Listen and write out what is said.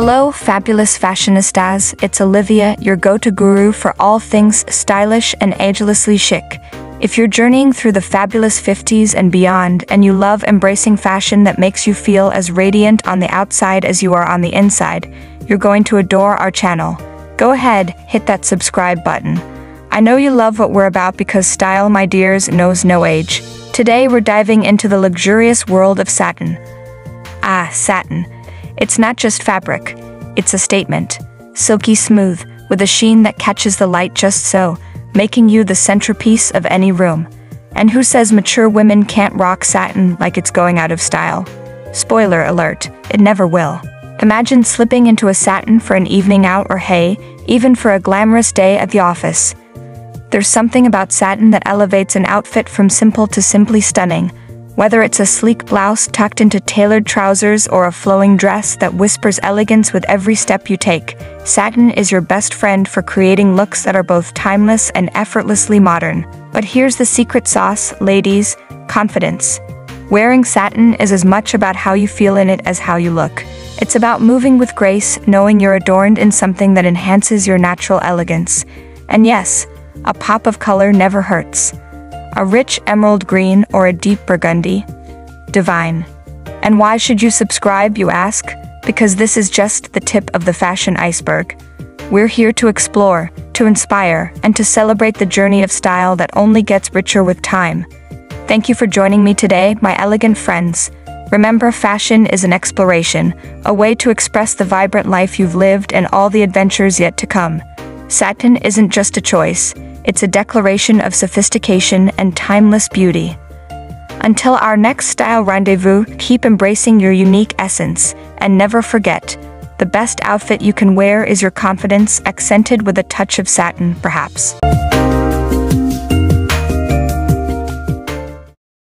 Hello, fabulous fashionistas, it's Olivia, your go-to guru for all things stylish and agelessly chic. If you're journeying through the fabulous 50s and beyond, and you love embracing fashion that makes you feel as radiant on the outside as you are on the inside, you're going to adore our channel. Go ahead, hit that subscribe button. I know you love what we're about because style, my dears, knows no age. Today we're diving into the luxurious world of satin. Ah, satin. It's not just fabric, it's a statement. Silky smooth, with a sheen that catches the light just so, making you the centerpiece of any room. And who says mature women can't rock satin like it's going out of style? Spoiler alert, it never will. Imagine slipping into a satin for an evening out or hey, even for a glamorous day at the office. There's something about satin that elevates an outfit from simple to simply stunning. Whether it's a sleek blouse tucked into tailored trousers or a flowing dress that whispers elegance with every step you take, satin is your best friend for creating looks that are both timeless and effortlessly modern. But here's the secret sauce, ladies: confidence. Wearing satin is as much about how you feel in it as how you look. It's about moving with grace, knowing you're adorned in something that enhances your natural elegance. And yes, a pop of color never hurts. A rich emerald green or a deep burgundy. Divine. And why should you subscribe, you ask? Because this is just the tip of the fashion iceberg. We're here to explore, to inspire, and to celebrate the journey of style that only gets richer with time. Thank you for joining me today, my elegant friends. Remember, fashion is an exploration, a way to express the vibrant life you've lived and all the adventures yet to come. Satin isn't just a choice. It's a declaration of sophistication and timeless beauty. Until our next style rendezvous, keep embracing your unique essence, and never forget, the best outfit you can wear is your confidence, accented with a touch of satin, perhaps.